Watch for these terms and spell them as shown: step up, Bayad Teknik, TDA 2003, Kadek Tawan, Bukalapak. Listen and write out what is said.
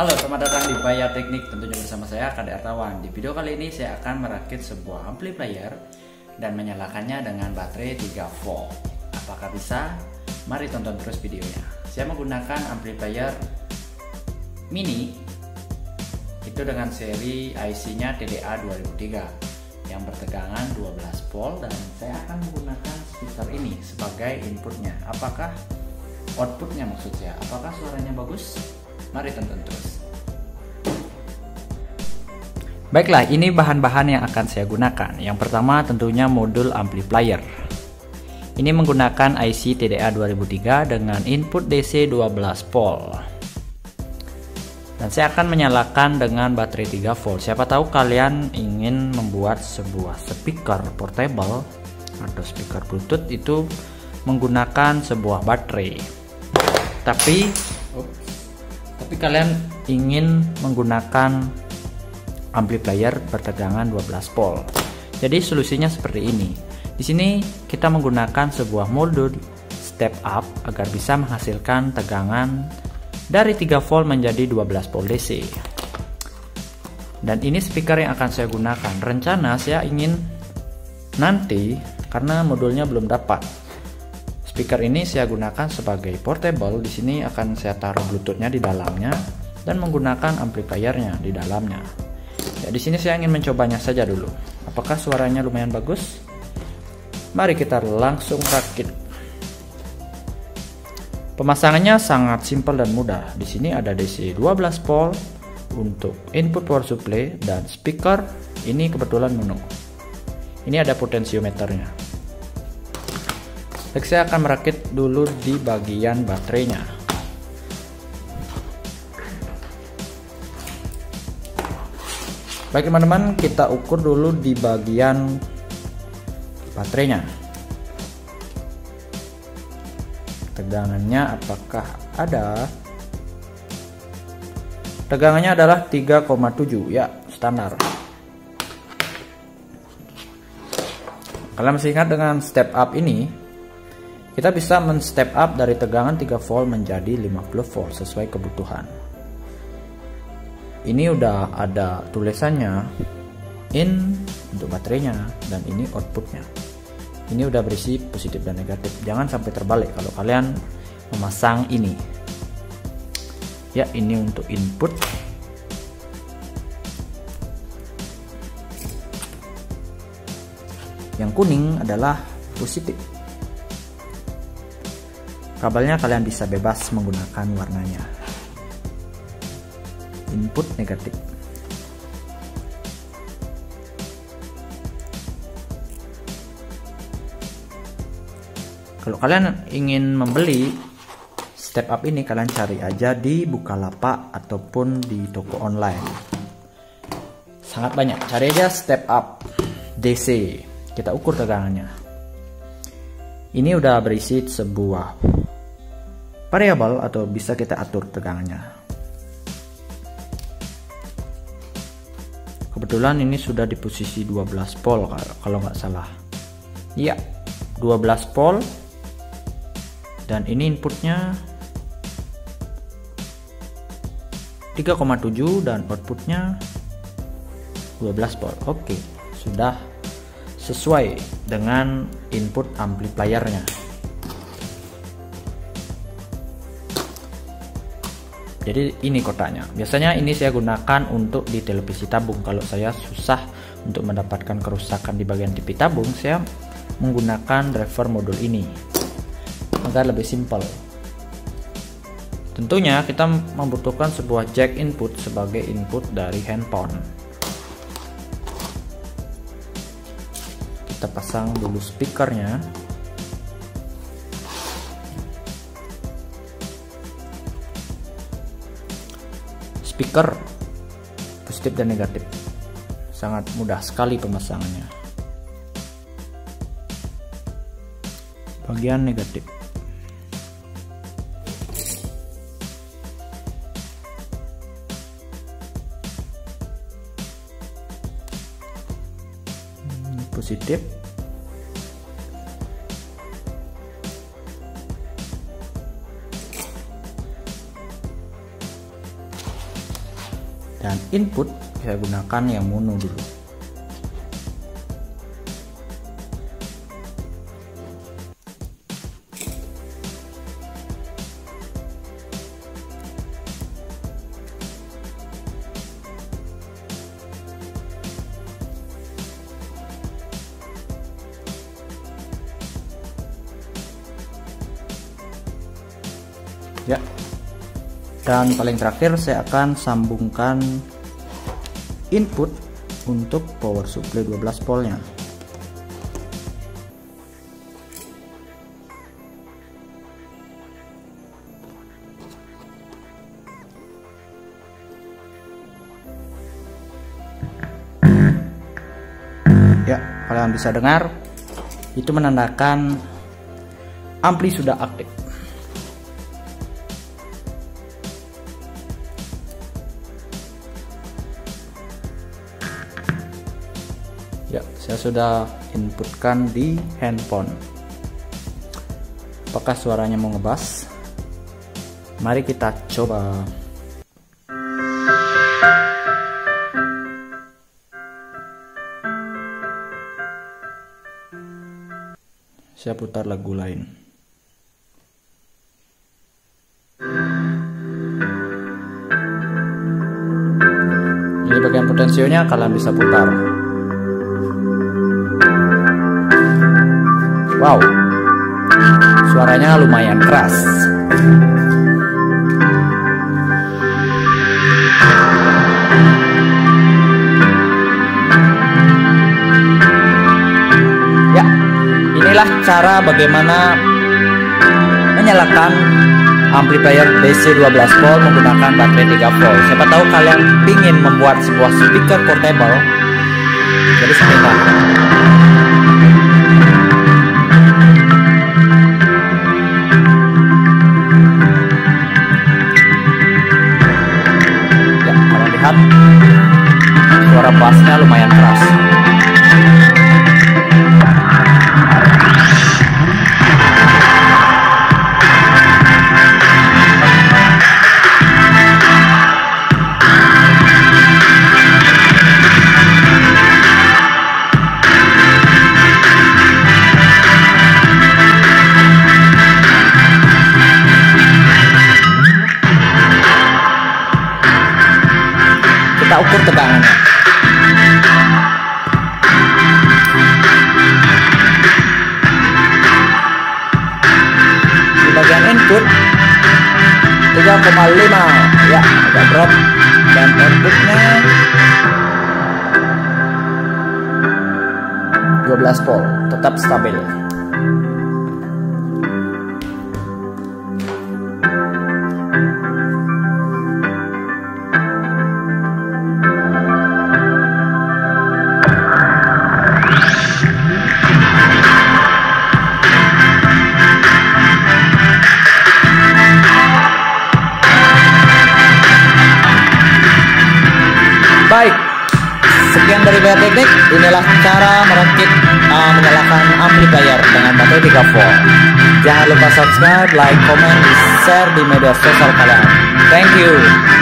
Halo, selamat datang di Bayad Teknik, tentunya bersama saya Kadek Tawan. Di video kali ini saya akan merakit sebuah amplifier dan menyalakannya dengan baterai 3V. Apakah bisa? Mari tonton terus videonya. Saya menggunakan amplifier mini itu dengan seri IC-nya TDA 2003 yang bertegangan 12V, dan saya akan menggunakan speaker ini sebagai inputnya. Apakah outputnya maksud saya? Apakah suaranya bagus? Mari tonton terus. Baiklah, ini bahan-bahan yang akan saya gunakan. Yang pertama tentunya modul amplifier. Ini menggunakan IC TDA 2003 dengan input DC 12V. Dan saya akan menyalakan dengan baterai 3V. Siapa tahu kalian ingin membuat sebuah speaker portable atau speaker bluetooth itu menggunakan sebuah baterai. Tapi kalian ingin menggunakan amplifier bertegangan 12V. Jadi solusinya seperti ini. Di sini kita menggunakan sebuah modul step up agar bisa menghasilkan tegangan dari 3V menjadi 12V DC. Dan ini speaker yang akan saya gunakan. Rencana saya ingin nanti, karena modulnya belum dapat, speaker ini saya gunakan sebagai portable. Di sini akan saya taruh Bluetooth-nya di dalamnya dan menggunakan amplifier-nya di dalamnya. Ya, di sini saya ingin mencobanya saja dulu. Apakah suaranya lumayan bagus? Mari kita langsung rakit. Pemasangannya sangat simpel dan mudah. Di sini ada DC 12V untuk input power supply, dan speaker ini kebetulan menu. Ini ada potentiometernya. Saya akan merakit dulu di bagian baterainya. Baik teman-teman, kita ukur dulu di bagian baterainya. Tegangannya apakah ada? Tegangannya adalah 3,7 ya, standar. Kalian masih ingat dengan step up ini? Kita bisa men-step up dari tegangan 3V menjadi 50V sesuai kebutuhan. Ini udah ada tulisannya in untuk baterainya, dan ini outputnya. Ini udah berisi positif dan negatif. Jangan sampai terbalik kalau kalian memasang ini. Ya, ini untuk input. Yang kuning adalah positif. Kabelnya kalian bisa bebas menggunakan warnanya. Input negatif. Kalau kalian ingin membeli step up ini, kalian cari aja di Bukalapak ataupun di toko online. Sangat banyak. Cari aja step up DC. Kita ukur tegangannya. Ini udah berisi sebuah variabel atau bisa kita atur tegangannya. Kebetulan ini sudah di posisi 12V kalau nggak salah. Iya, 12V, dan ini inputnya 3,7 dan outputnya 12V. Oke, sudah sesuai dengan input amplifier-nya. Jadi ini kotaknya. Biasanya ini saya gunakan untuk di televisi tabung. Kalau saya susah untuk mendapatkan kerusakan di bagian TV tabung, saya menggunakan driver modul ini agar lebih simpel. Tentunya kita membutuhkan sebuah jack input sebagai input dari handphone. Kita pasang dulu speakernya. Speaker positif dan negatif, sangat mudah sekali pemasangannya. Bagian negatif, positif, dan input saya gunakan yang mono dulu. Ya, dan paling terakhir saya akan sambungkan input untuk power supply 12 voltnya. Ya, kalian bisa dengar itu menandakan ampli sudah aktif. Ya, saya sudah inputkan di handphone. Apakah suaranya mau ngebas? Mari kita coba. Saya putar lagu lain. Ini bagian potensionya, kalian bisa putar. Wow, suaranya lumayan keras. Ya, inilah cara bagaimana menyalakan amplifier DC 12 volt menggunakan baterai 3 volt. Siapa tahu kalian ingin membuat sebuah speaker portable. Jadi seperti ini. Suara bassnya lumayan keras. Kita ukur tegangannya. Bagian input 3,5 ya, agak drop, dan outputnya 12 volt tetap stabil. Baik, sekian dari Bayad Teknik. Inilah cara merakit menyalakan amplifier dengan baterai 3 volt. Jangan lupa subscribe, like, komen, share di media sosial kalian. Thank you.